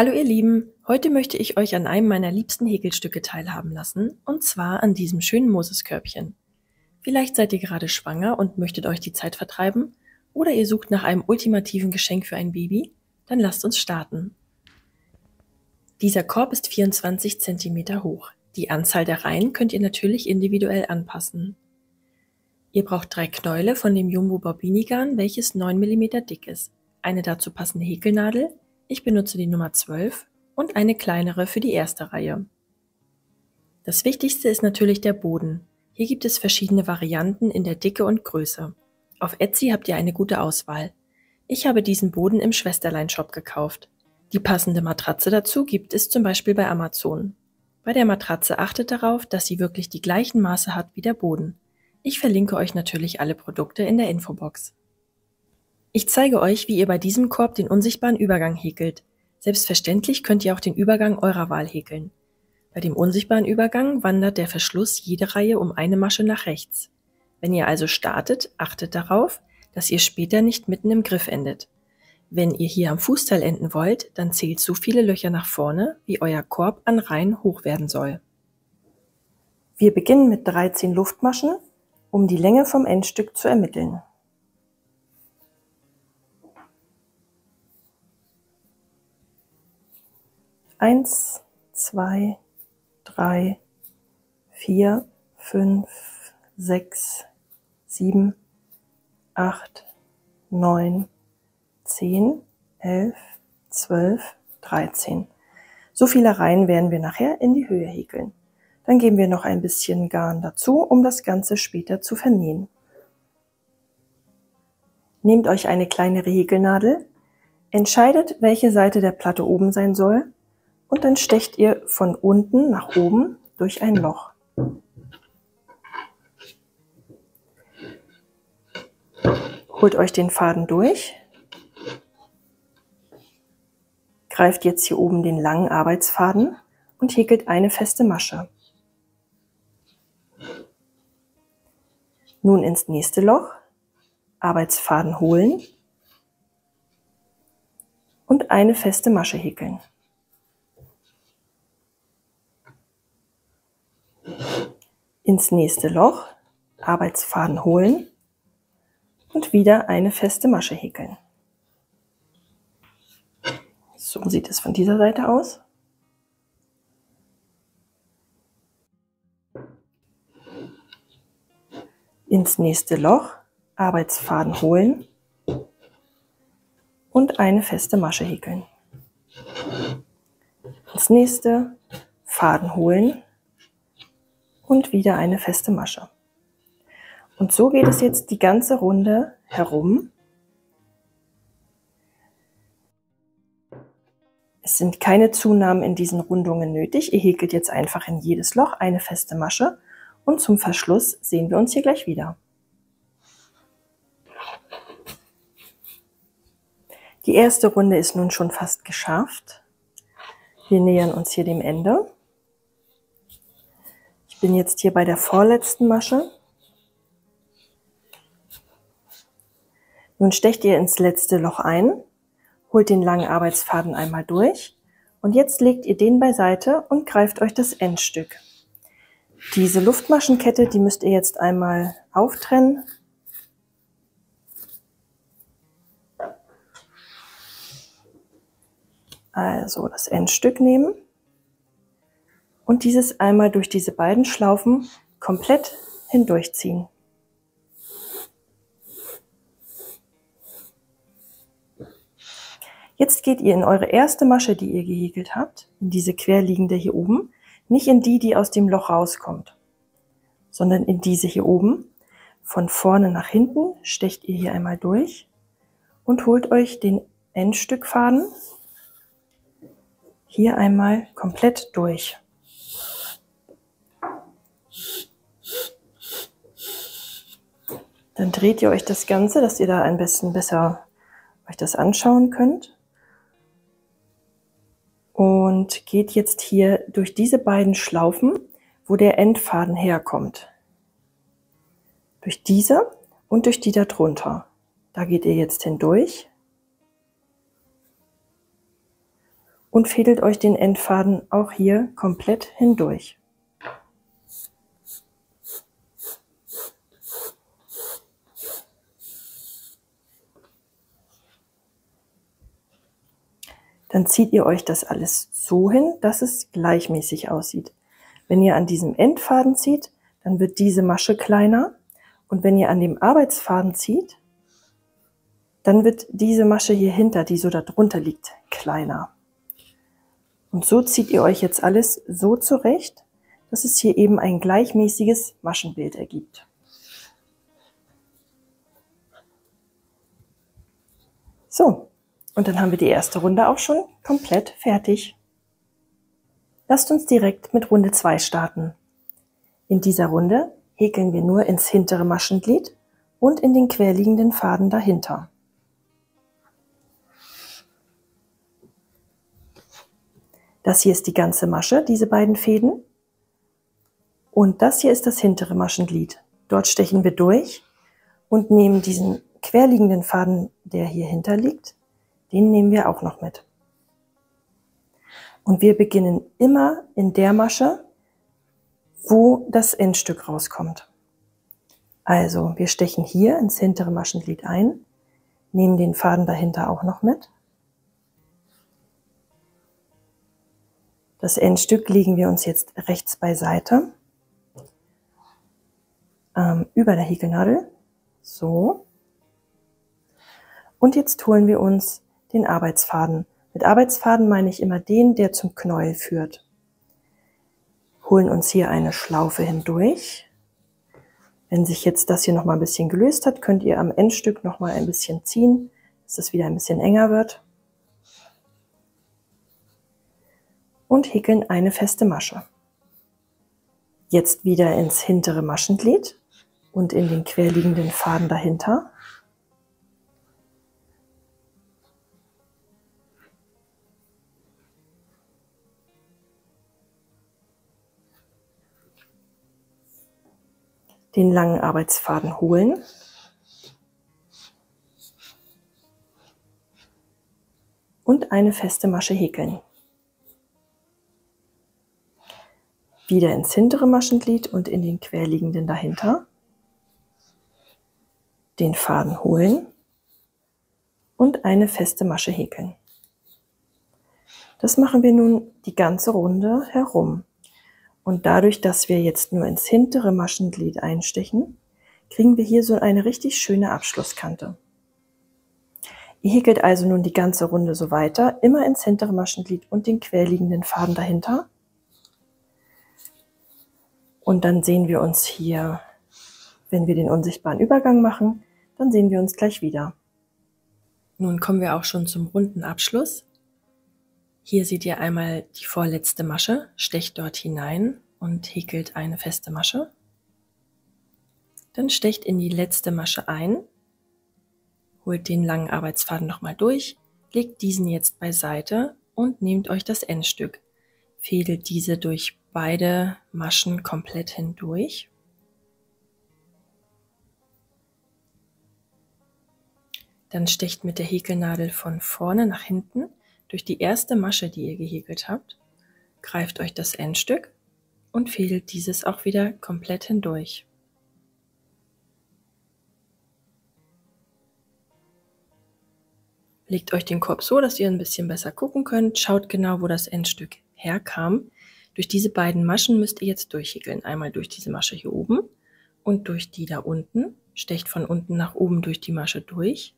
Hallo ihr Lieben, heute möchte ich euch an einem meiner liebsten Häkelstücke teilhaben lassen, und zwar an diesem schönen Moseskörbchen. Vielleicht seid ihr gerade schwanger und möchtet euch die Zeit vertreiben, oder ihr sucht nach einem ultimativen Geschenk für ein Baby, dann lasst uns starten. Dieser Korb ist 24 cm hoch. Die Anzahl der Reihen könnt ihr natürlich individuell anpassen. Ihr braucht 3 Knäule von dem Jumbo Bobbiny Garn, welches 9 mm dick ist, eine dazu passende Häkelnadel, ich benutze die Nummer 12 und eine kleinere für die erste Reihe. Das Wichtigste ist natürlich der Boden. Hier gibt es verschiedene Varianten in der Dicke und Größe. Auf Etsy habt ihr eine gute Auswahl. Ich habe diesen Boden im Schwesterleinshop gekauft. Die passende Matratze dazu gibt es zum Beispiel bei Amazon. Bei der Matratze achtet darauf, dass sie wirklich die gleichen Maße hat wie der Boden. Ich verlinke euch natürlich alle Produkte in der Infobox. Ich zeige euch, wie ihr bei diesem Korb den unsichtbaren Übergang häkelt. Selbstverständlich könnt ihr auch den Übergang eurer Wahl häkeln. Bei dem unsichtbaren Übergang wandert der Verschluss jede Reihe um eine Masche nach rechts. Wenn ihr also startet, achtet darauf, dass ihr später nicht mitten im Griff endet. Wenn ihr hier am Fußteil enden wollt, dann zählt so viele Löcher nach vorne, wie euer Korb an Reihen hoch werden soll. Wir beginnen mit 13 Luftmaschen, um die Länge vom Endstück zu ermitteln. Eins, zwei, drei, vier, fünf, sechs, sieben, acht, neun, 10, 11, 12, 13. So viele Reihen werden wir nachher in die Höhe häkeln. Dann geben wir noch ein bisschen Garn dazu, um das Ganze später zu vernähen. Nehmt euch eine kleinere Häkelnadel, entscheidet, welche Seite der Platte oben sein soll, und dann stecht ihr von unten nach oben durch ein Loch. Holt euch den Faden durch, greift jetzt hier oben den langen Arbeitsfaden und häkelt eine feste Masche. Nun ins nächste Loch, Arbeitsfaden holen und eine feste Masche häkeln. Ins nächste Loch, Arbeitsfaden holen und wieder eine feste Masche häkeln. So sieht es von dieser Seite aus. Ins nächste Loch, Arbeitsfaden holen und eine feste Masche häkeln. Ins nächste, Faden holen und wieder eine feste Masche. Und so geht es jetzt die ganze Runde herum. Es sind keine Zunahmen in diesen Rundungen nötig. Ihr häkelt jetzt einfach in jedes Loch eine feste Masche und zum Verschluss sehen wir uns hier gleich wieder. Die erste Runde ist nun schon fast geschafft. Wir nähern uns hier dem Ende. Ich bin jetzt hier bei der vorletzten Masche. Nun stecht ihr ins letzte Loch ein. Holt den langen Arbeitsfaden einmal durch und jetzt legt ihr den beiseite und greift euch das Endstück. Diese Luftmaschenkette, die müsst ihr jetzt einmal auftrennen. Also das Endstück nehmen und dieses einmal durch diese beiden Schlaufen komplett hindurchziehen. Jetzt geht ihr in eure erste Masche, die ihr gehäkelt habt, in diese querliegende hier oben, nicht in die, die aus dem Loch rauskommt, sondern in diese hier oben. Von vorne nach hinten stecht ihr hier einmal durch und holt euch den Endstückfaden hier einmal komplett durch. Dann dreht ihr euch das Ganze, dass ihr da ein bisschen besser euch das anschauen könnt. Und geht jetzt hier durch diese beiden Schlaufen, wo der Endfaden herkommt. Durch diese und durch die darunter. Da geht ihr jetzt hindurch. und fädelt euch den Endfaden auch hier komplett hindurch. Dann zieht ihr euch das alles so hin, dass es gleichmäßig aussieht. Wenn ihr an diesem Endfaden zieht, dann wird diese Masche kleiner. Und wenn ihr an dem Arbeitsfaden zieht, dann wird diese Masche hier hinter, die so da drunter liegt, kleiner. Und so zieht ihr euch jetzt alles so zurecht, dass es hier eben ein gleichmäßiges Maschenbild ergibt. So. Und dann haben wir die erste Runde auch schon komplett fertig. Lasst uns direkt mit Runde 2 starten. In dieser Runde häkeln wir nur ins hintere Maschenglied und in den querliegenden Faden dahinter. Das hier ist die ganze Masche, diese beiden Fäden. Und das hier ist das hintere Maschenglied. Dort stechen wir durch und nehmen diesen querliegenden Faden, der hier hinter liegt, den nehmen wir auch noch mit. Und wir beginnen immer in der Masche, wo das Endstück rauskommt. Also wir stechen hier ins hintere Maschenglied ein, nehmen den Faden dahinter auch noch mit. Das Endstück legen wir uns jetzt rechts beiseite, über der Häkelnadel, so. Und jetzt holen wir uns den Arbeitsfaden. Mit Arbeitsfaden meine ich immer den, der zum Knäuel führt. Holen uns hier eine Schlaufe hindurch. Wenn sich jetzt das hier nochmal ein bisschen gelöst hat, könnt ihr am Endstück nochmal ein bisschen ziehen, dass das wieder ein bisschen enger wird. Und häkeln eine feste Masche. Jetzt wieder ins hintere Maschenglied und in den querliegenden Faden dahinter. Den langen Arbeitsfaden holen und eine feste Masche häkeln. Wieder ins hintere Maschenglied und in den querliegenden dahinter. Den Faden holen und eine feste Masche häkeln. Das machen wir nun die ganze Runde herum. Und dadurch, dass wir jetzt nur ins hintere Maschenglied einstechen, kriegen wir hier so eine richtig schöne Abschlusskante. Ihr häkelt also nun die ganze Runde so weiter, immer ins hintere Maschenglied und den querliegenden Faden dahinter. Und dann sehen wir uns hier, wenn wir den unsichtbaren Übergang machen, dann sehen wir uns gleich wieder. Nun kommen wir auch schon zum runden Abschluss. Hier seht ihr einmal die vorletzte Masche, stecht dort hinein und häkelt eine feste Masche. Dann stecht in die letzte Masche ein, holt den langen Arbeitsfaden nochmal durch, legt diesen jetzt beiseite und nehmt euch das Endstück. Fädelt diese durch beide Maschen komplett hindurch. Dann stecht mit der Häkelnadel von vorne nach hinten durch die erste Masche, die ihr gehäkelt habt, greift euch das Endstück und fädelt dieses auch wieder komplett hindurch. Legt euch den Korb so, dass ihr ein bisschen besser gucken könnt. Schaut genau, wo das Endstück herkam. Durch diese beiden Maschen müsst ihr jetzt durchhäkeln. Einmal durch diese Masche hier oben und durch die da unten. Stecht von unten nach oben durch die Masche durch.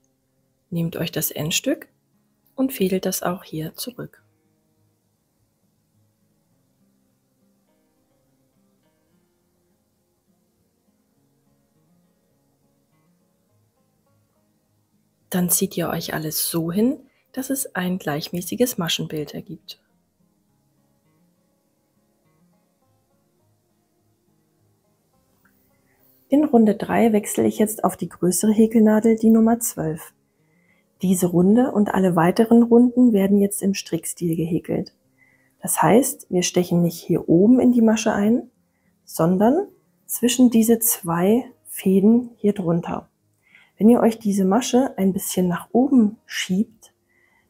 Nehmt euch das Endstück und fädelt das auch hier zurück. Dann zieht ihr euch alles so hin, dass es ein gleichmäßiges Maschenbild ergibt. In Runde 3 wechsle ich jetzt auf die größere Häkelnadel, die Nummer 12. Diese Runde und alle weiteren Runden werden jetzt im Strickstil gehäkelt. Das heißt, wir stechen nicht hier oben in die Masche ein, sondern zwischen diese zwei Fäden hier drunter. Wenn ihr euch diese Masche ein bisschen nach oben schiebt,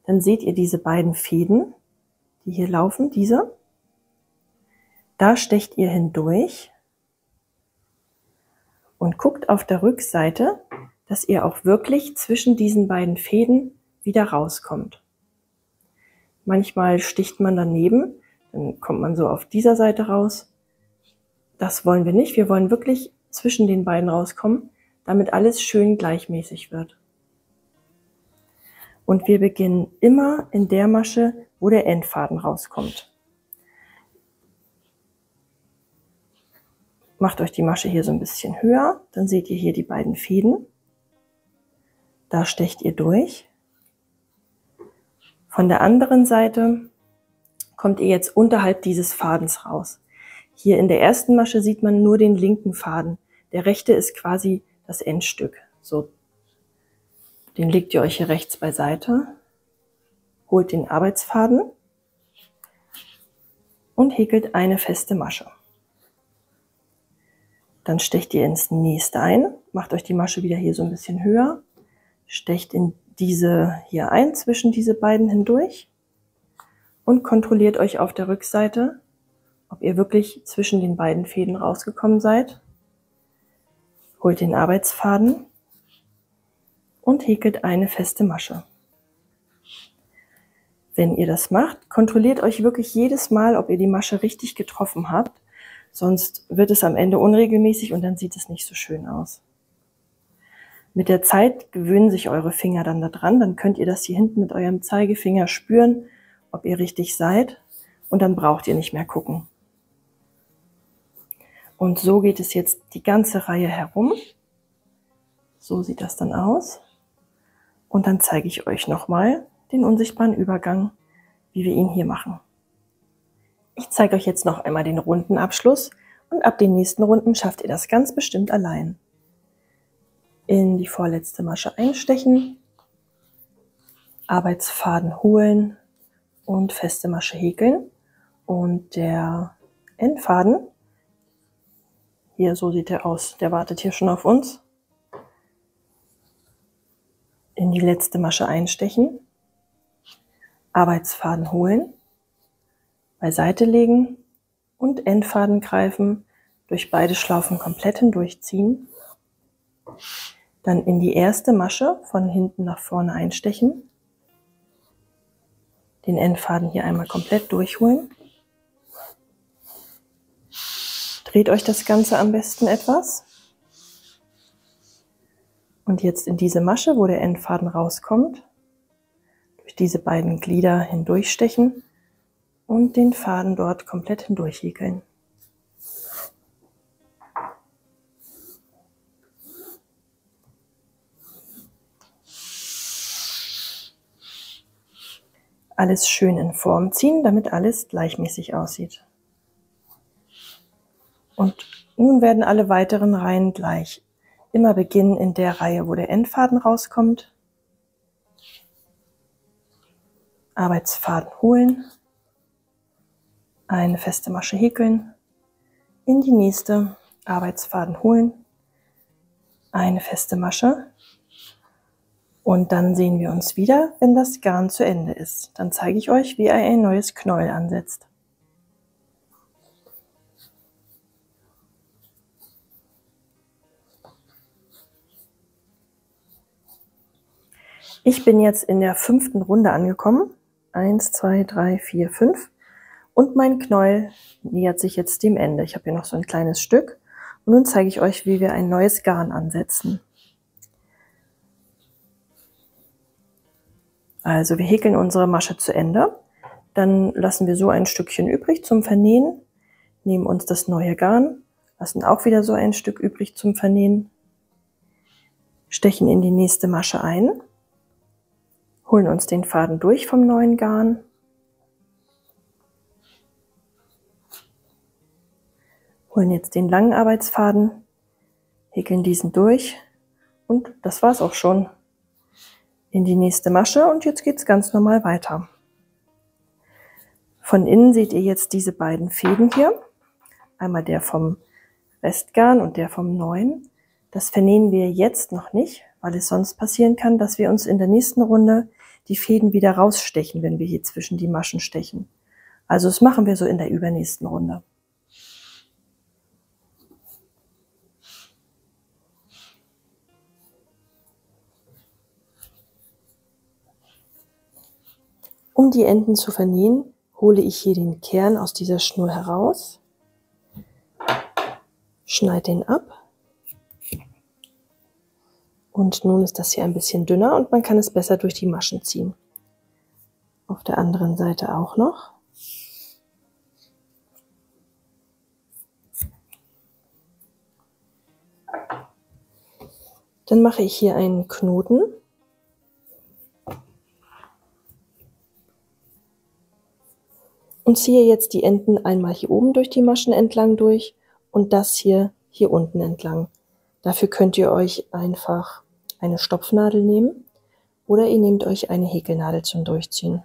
dann seht ihr diese beiden Fäden die hier laufen, diese. Da stecht ihr hindurch und guckt auf der Rückseite, dass ihr auch wirklich zwischen diesen beiden Fäden wieder rauskommt. Manchmal sticht man daneben, dann kommt man so auf dieser Seite raus. Das wollen wir nicht. Wir wollen wirklich zwischen den beiden rauskommen, damit alles schön gleichmäßig wird. Und wir beginnen immer in der Masche, wo der Endfaden rauskommt. Macht euch die Masche hier so ein bisschen höher, dann seht ihr hier die beiden Fäden. Da stecht ihr durch. Von der anderen Seite kommt ihr jetzt unterhalb dieses Fadens raus. Hier in der ersten Masche sieht man nur den linken Faden. Der rechte ist quasi das Endstück. So, den legt ihr euch hier rechts beiseite, holt den Arbeitsfaden und häkelt eine feste Masche. Dann stecht ihr ins nächste ein, macht euch die Masche wieder hier so ein bisschen höher, stecht in diese hier ein, zwischen diese beiden hindurch und kontrolliert euch auf der Rückseite, ob ihr wirklich zwischen den beiden Fäden rausgekommen seid. Holt den Arbeitsfaden und häkelt eine feste Masche. Wenn ihr das macht, kontrolliert euch wirklich jedes Mal, ob ihr die Masche richtig getroffen habt, sonst wird es am Ende unregelmäßig und dann sieht es nicht so schön aus. Mit der Zeit gewöhnen sich eure Finger dann daran, dann könnt ihr das hier hinten mit eurem Zeigefinger spüren, ob ihr richtig seid, und dann braucht ihr nicht mehr gucken. Und so geht es jetzt die ganze Reihe herum. So sieht das dann aus. Und dann zeige ich euch nochmal den unsichtbaren Übergang, wie wir ihn hier machen. Ich zeige euch jetzt noch einmal den runden Abschluss und ab den nächsten Runden schafft ihr das ganz bestimmt allein. In die vorletzte Masche einstechen, Arbeitsfaden holen und feste Masche häkeln und der Endfaden, hier so sieht er aus, der wartet hier schon auf uns, in die letzte Masche einstechen, Arbeitsfaden holen, beiseite legen und Endfaden greifen, durch beide Schlaufen komplett hindurchziehen, dann in die erste Masche von hinten nach vorne einstechen, den Endfaden hier einmal komplett durchholen, dreht euch das Ganze am besten etwas und jetzt in diese Masche, wo der Endfaden rauskommt, durch diese beiden Glieder hindurchstechen und den Faden dort komplett hindurch häkeln. Alles schön in Form ziehen, damit alles gleichmäßig aussieht. Und nun werden alle weiteren Reihen gleich. Immer beginnen in der Reihe, wo der Endfaden rauskommt. Arbeitsfaden holen. Eine feste Masche häkeln. In die nächste Arbeitsfaden holen. Eine feste Masche. Und dann sehen wir uns wieder, wenn das Garn zu Ende ist. Dann zeige ich euch, wie ihr ein neues Knäuel ansetzt. Ich bin jetzt in der 5. Runde angekommen. 1, 2, 3, 4, 5. Und mein Knäuel nähert sich jetzt dem Ende. Ich habe hier noch so ein kleines Stück. Und nun zeige ich euch, wie wir ein neues Garn ansetzen. Also wir häkeln unsere Masche zu Ende, dann lassen wir so ein Stückchen übrig zum Vernähen, nehmen uns das neue Garn, lassen auch wieder so ein Stück übrig zum Vernähen, stechen in die nächste Masche ein, holen uns den Faden durch vom neuen Garn . Holen jetzt den langen Arbeitsfaden, häkeln diesen durch und das war's auch schon. In die nächste Masche und jetzt geht's ganz normal weiter. Von innen seht ihr jetzt diese beiden Fäden hier. Einmal der vom Restgarn und der vom neuen. Das vernähen wir jetzt noch nicht, weil es sonst passieren kann, dass wir uns in der nächsten Runde die Fäden wieder rausstechen, wenn wir hier zwischen die Maschen stechen. Also das machen wir so in der übernächsten Runde. Um die Enden zu vernähen, hole ich hier den Kern aus dieser Schnur heraus, schneide den ab und nun ist das hier ein bisschen dünner und man kann es besser durch die Maschen ziehen. Auf der anderen Seite auch noch. Dann mache ich hier einen Knoten. Und ziehe jetzt die Enden einmal hier oben durch die Maschen entlang durch und das hier unten entlang. Dafür könnt ihr euch einfach eine Stopfnadel nehmen oder ihr nehmt euch eine Häkelnadel zum Durchziehen.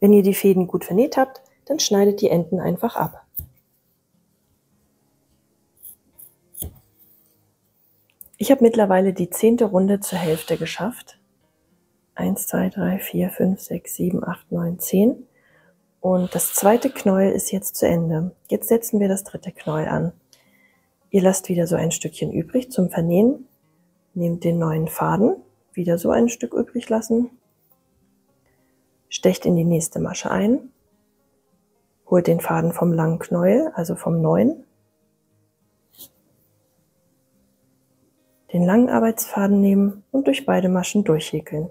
Wenn ihr die Fäden gut vernäht habt, dann schneidet die Enden einfach ab. Ich habe mittlerweile die 10. Runde zur Hälfte geschafft. 1, 2, 3, 4, 5, 6, 7, 8, 9, 10. Und das zweite Knäuel ist jetzt zu Ende. Jetzt setzen wir das dritte Knäuel an. Ihr lasst wieder so ein Stückchen übrig zum Vernähen. Nehmt den neuen Faden, wieder so ein Stück übrig lassen. Stecht in die nächste Masche ein, holt den Faden vom langen Knäuel, also vom neuen, den langen Arbeitsfaden nehmen und durch beide Maschen durchhäkeln.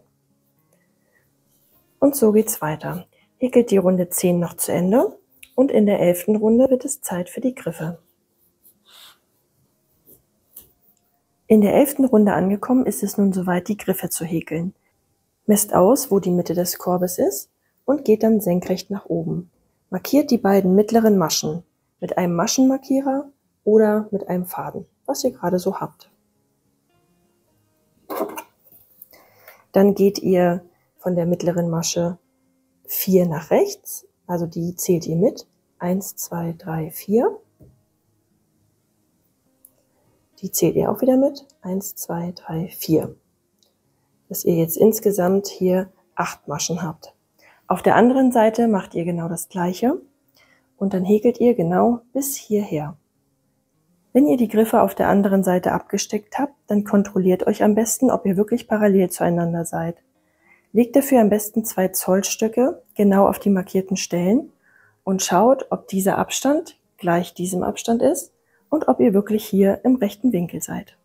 Und so geht's weiter. Häkelt die Runde 10 noch zu Ende und in der 11. Runde wird es Zeit für die Griffe. In der 11. Runde angekommen ist es nun soweit, die Griffe zu häkeln. Messt aus, wo die Mitte des Korbes ist und geht dann senkrecht nach oben. Markiert die beiden mittleren Maschen mit einem Maschenmarkierer oder mit einem Faden, was ihr gerade so habt. Dann geht ihr von der mittleren Masche 4 nach rechts, also die zählt ihr mit. 1, 2, 3, 4. Die zählt ihr auch wieder mit. 1, 2, 3, 4. Dass ihr jetzt insgesamt hier 8 Maschen habt. Auf der anderen Seite macht ihr genau das Gleiche und dann häkelt ihr genau bis hierher. Wenn ihr die Griffe auf der anderen Seite abgesteckt habt, dann kontrolliert euch am besten, ob ihr wirklich parallel zueinander seid. Legt dafür am besten 2 Zollstöcke genau auf die markierten Stellen und schaut, ob dieser Abstand gleich diesem Abstand ist und ob ihr wirklich hier im rechten Winkel seid.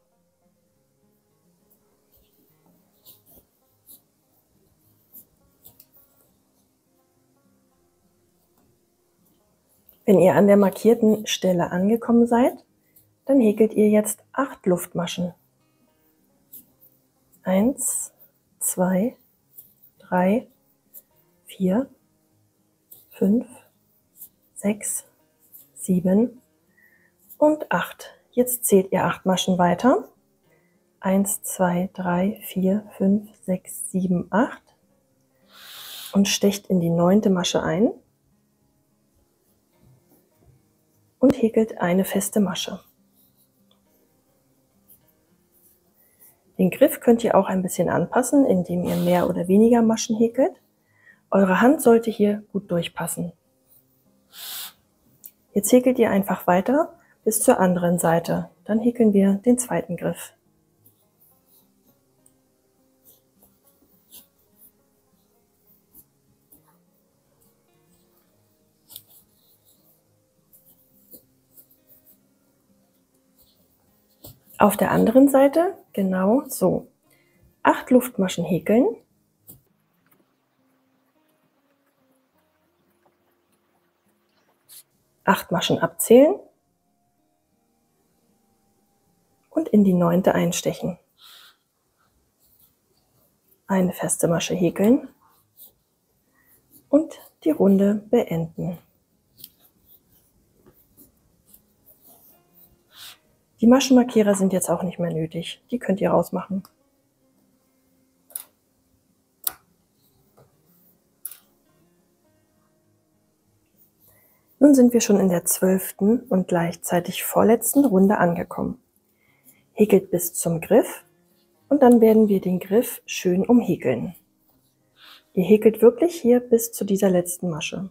Wenn ihr an der markierten Stelle angekommen seid, dann häkelt ihr jetzt 8 Luftmaschen. 1, 2, 3, 4, 5, 6, 7 und 8. Jetzt zählt ihr 8 Maschen weiter. 1, 2, 3, 4, 5, 6, 7, 8 und stecht in die 9. Masche ein. Und häkelt eine feste Masche. Den Griff könnt ihr auch ein bisschen anpassen, indem ihr mehr oder weniger Maschen häkelt. Eure Hand sollte hier gut durchpassen. Jetzt häkelt ihr einfach weiter bis zur anderen Seite. Dann häkeln wir den zweiten Griff. Auf der anderen Seite genau so. 8 Luftmaschen häkeln. Acht Maschen abzählen. Und in die 9. einstechen. Eine feste Masche häkeln. Und die Runde beenden. Die Maschenmarkierer sind jetzt auch nicht mehr nötig. Die könnt ihr rausmachen. Nun sind wir schon in der 12. und gleichzeitig vorletzten Runde angekommen. Häkelt bis zum Griff und dann werden wir den Griff schön umhäkeln. Ihr häkelt wirklich hier bis zu dieser letzten Masche.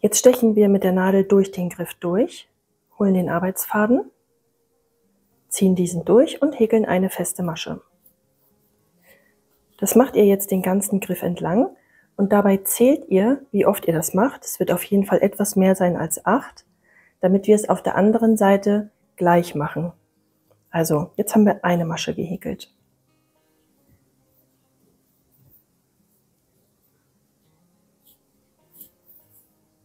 Jetzt stechen wir mit der Nadel durch den Griff durch, holen den Arbeitsfaden, ziehen diesen durch und häkeln eine feste Masche. Das macht ihr jetzt den ganzen Griff entlang und dabei zählt ihr, wie oft ihr das macht. Es wird auf jeden Fall etwas mehr sein als 8, damit wir es auf der anderen Seite gleich machen. Also, jetzt haben wir eine Masche gehäkelt.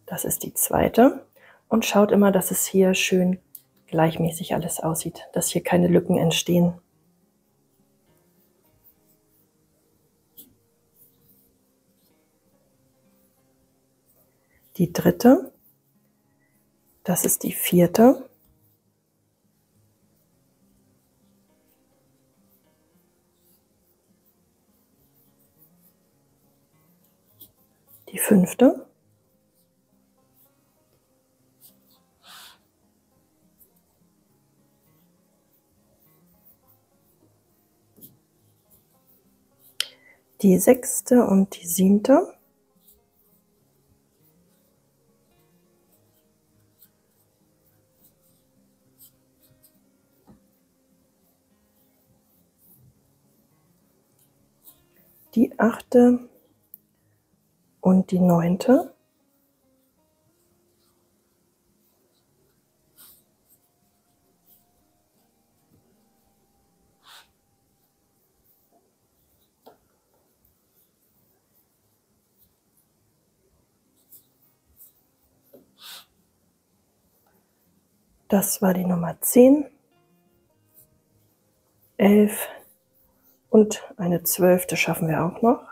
Das ist die zweite und schaut immer, dass es hier schön gleichmäßig alles aussieht, dass hier keine Lücken entstehen. Die dritte, das ist die vierte. Die fünfte. Die sechste und die siebte. Die achte und die neunte. Das war die Nummer 10, 11 und eine 12. schaffen wir auch noch.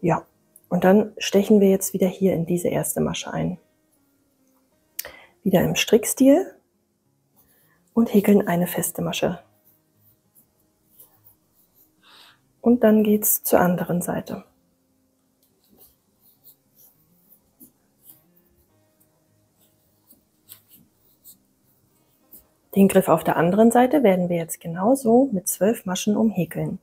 Ja, und dann stechen wir jetzt wieder hier in diese erste Masche ein. Wieder im Strickstil und häkeln eine feste Masche. Und dann geht's zur anderen Seite. Den Griff auf der anderen Seite werden wir jetzt genauso mit 12 Maschen umhäkeln.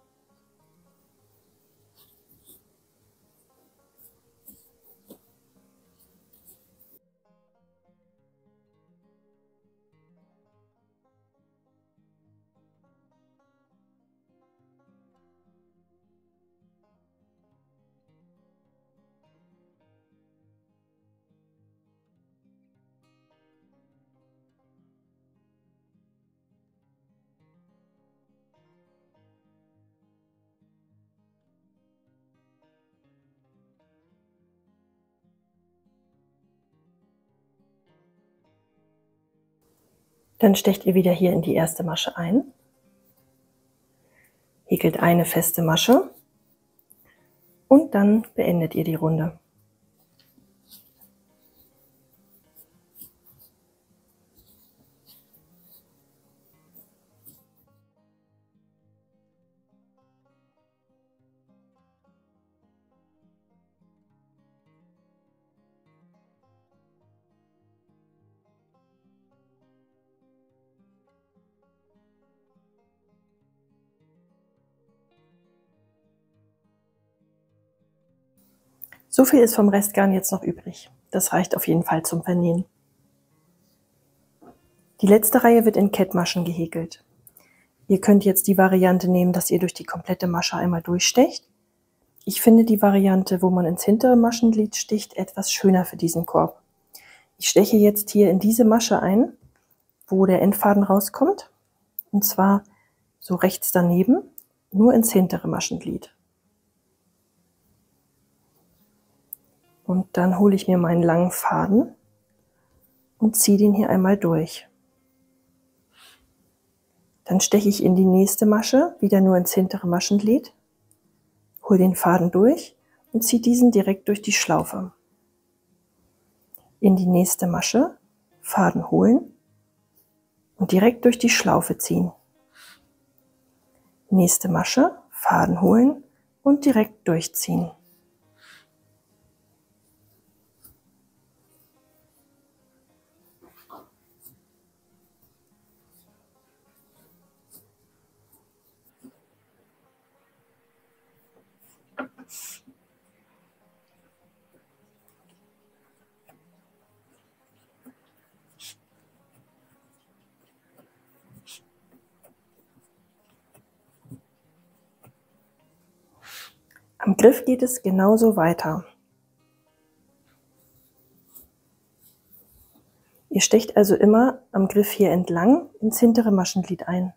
Dann stecht ihr wieder hier in die erste Masche ein, häkelt eine feste Masche und dann beendet ihr die Runde. So viel ist vom Restgarn jetzt noch übrig. Das reicht auf jeden Fall zum Vernähen. Die letzte Reihe wird in Kettmaschen gehäkelt. Ihr könnt jetzt die Variante nehmen, dass ihr durch die komplette Masche einmal durchstecht. Ich finde die Variante, wo man ins hintere Maschenglied sticht, etwas schöner für diesen Korb. Ich steche jetzt hier in diese Masche ein, wo der Endfaden rauskommt. Und zwar so rechts daneben, nur ins hintere Maschenglied. Und dann hole ich mir meinen langen Faden und ziehe den hier einmal durch. Dann steche ich in die nächste Masche, wieder nur ins hintere Maschenglied, hole den Faden durch und ziehe diesen direkt durch die Schlaufe. In die nächste Masche, Faden holen und direkt durch die Schlaufe ziehen. Nächste Masche, Faden holen und direkt durchziehen. Am Griff geht es genauso weiter. Ihr stecht also immer am Griff hier entlang ins hintere Maschenglied ein.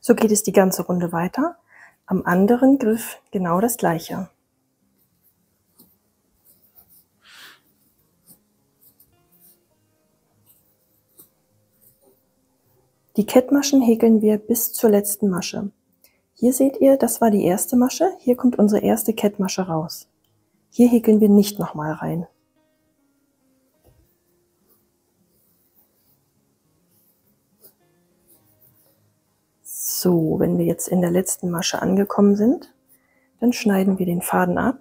So geht es die ganze Runde weiter, am anderen Griff genau das Gleiche. Die Kettmaschen häkeln wir bis zur letzten Masche. Hier seht ihr, das war die erste Masche, hier kommt unsere erste Kettmasche raus. Hier häkeln wir nicht nochmal rein. So, wenn wir jetzt in der letzten Masche angekommen sind, dann schneiden wir den Faden ab.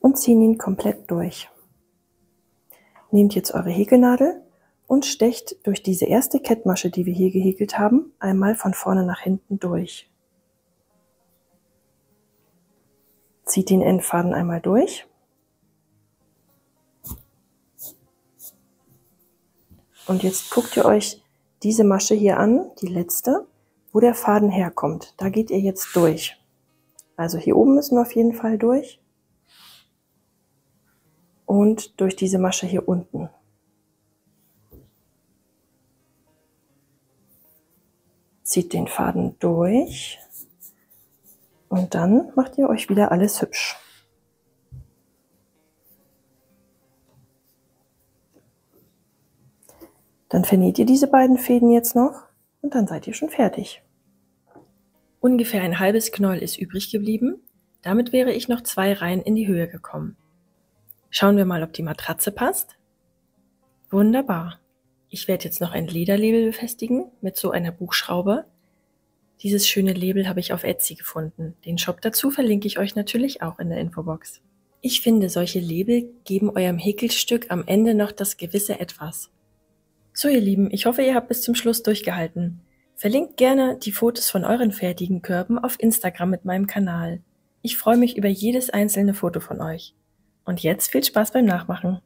Und ziehen ihn komplett durch. Nehmt jetzt eure Häkelnadel und stecht durch diese erste Kettmasche, die wir hier gehäkelt haben, einmal von vorne nach hinten durch. Zieht den Endfaden einmal durch. Und jetzt guckt ihr euch diese Masche hier an, die letzte, wo der Faden herkommt. Da geht ihr jetzt durch. Also hier oben müssen wir auf jeden Fall durch. Und durch diese Masche hier unten. Zieht den Faden durch. Und dann macht ihr euch wieder alles hübsch. Dann vernäht ihr diese beiden Fäden jetzt noch und dann seid ihr schon fertig. Ungefähr ein halbes Knäuel ist übrig geblieben. Damit wäre ich noch 2 Reihen in die Höhe gekommen. Schauen wir mal, ob die Matratze passt. Wunderbar. Ich werde jetzt noch ein Lederlabel befestigen mit so einer Buchschraube. Dieses schöne Label habe ich auf Etsy gefunden. Den Shop dazu verlinke ich euch natürlich auch in der Infobox. Ich finde, solche Label geben eurem Häkelstück am Ende noch das gewisse Etwas. So ihr Lieben, ich hoffe, ihr habt bis zum Schluss durchgehalten. Verlinkt gerne die Fotos von euren fertigen Körben auf Instagram mit meinem Kanal. Ich freue mich über jedes einzelne Foto von euch. Und jetzt viel Spaß beim Nachmachen.